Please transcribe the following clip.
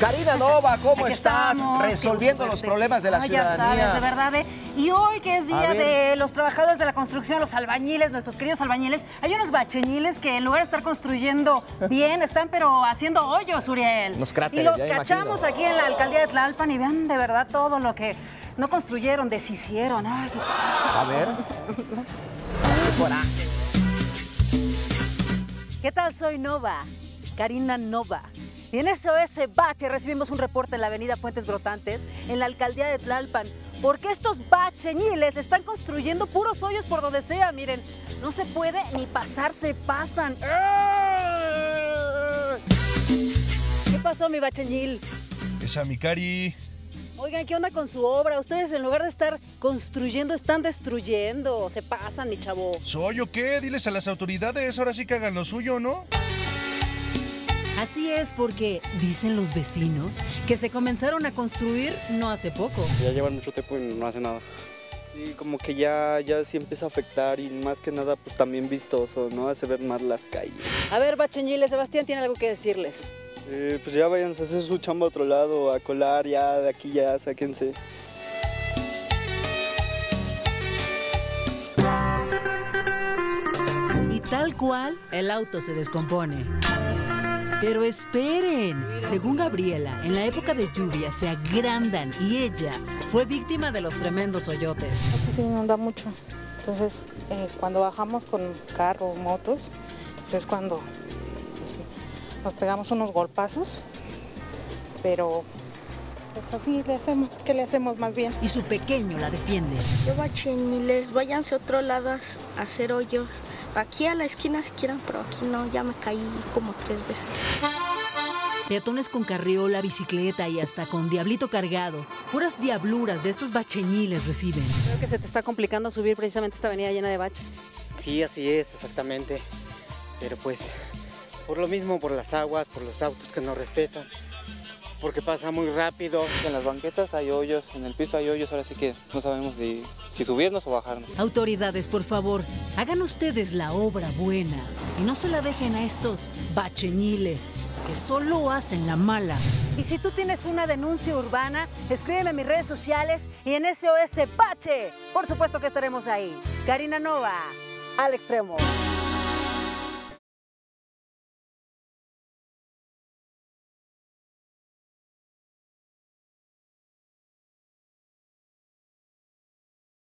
Karina Nova, ¿cómo estás? Estamos resolviendo los problemas de la ciudadanía. Ya sabes, de verdad. Y hoy, que es día de los trabajadores de la construcción, los albañiles, nuestros queridos albañiles, hay unos bacheñiles que en lugar de estar construyendo bien, están pero haciendo hoyos, Uriel. Los cráteres, y los cachamos aquí en la alcaldía de Tlalpan y vean de verdad todo lo que no construyeron, deshicieron. Ay, sí. A ver. Qué coraje. ¿Qué tal? Soy Nova, Karina Nova. Y en S.O.S. Bache recibimos un reporte en la avenida Fuentes Brotantes, en la alcaldía de Tlalpan, porque estos bacheñiles están construyendo puros hoyos por donde sea. Miren, no se puede ni pasar, se pasan. ¿Qué pasó, mi bacheñil? Esa, mi Cari. Oigan, ¿qué onda con su obra? Ustedes en lugar de estar construyendo, están destruyendo. Se pasan, mi chavo. ¿Soy o qué? Diles a las autoridades, ahora sí que hagan lo suyo, ¿no? Así es, porque dicen los vecinos que se comenzaron a construir no hace poco. Ya llevan mucho tiempo y no hace nada. Y como que ya sí empieza a afectar y más que nada pues también vistoso, ¿no? Hace ver más las calles. A ver, bacheñiles, Sebastián tiene algo que decirles. Pues ya vayan a hacer su chamba a otro lado, a colar ya, de aquí ya, sáquense. Y tal cual, el auto se descompone. Pero esperen, según Gabriela, en la época de lluvia se agrandan y ella fue víctima de los tremendos hoyotes. Sí, inunda mucho, entonces cuando bajamos con carro o motos, pues es cuando nos pegamos unos golpazos, pero pues así le hacemos, ¿qué le hacemos más bien? Y su pequeño la defiende. Yo bacheñiles, váyanse a otro lado a hacer hoyos. Aquí a la esquina si quieran, pero aquí no, ya me caí como 3 veces. Peatones con carriola, bicicleta y hasta con diablito cargado. Puras diabluras de estos bacheñiles reciben. Creo que se te está complicando subir precisamente esta avenida llena de bache. Sí, así es, exactamente. Pero pues, por lo mismo, por las aguas, por los autos que no respetan. Porque pasa muy rápido. En las banquetas hay hoyos, en el piso hay hoyos, ahora sí que no sabemos si subirnos o bajarnos. Autoridades, por favor, hagan ustedes la obra buena y no se la dejen a estos bacheñiles que solo hacen la mala. Y si tú tienes una denuncia urbana, escríbeme en mis redes sociales y en S.O.S. Bache. Por supuesto que estaremos ahí. Karina Nova, al extremo.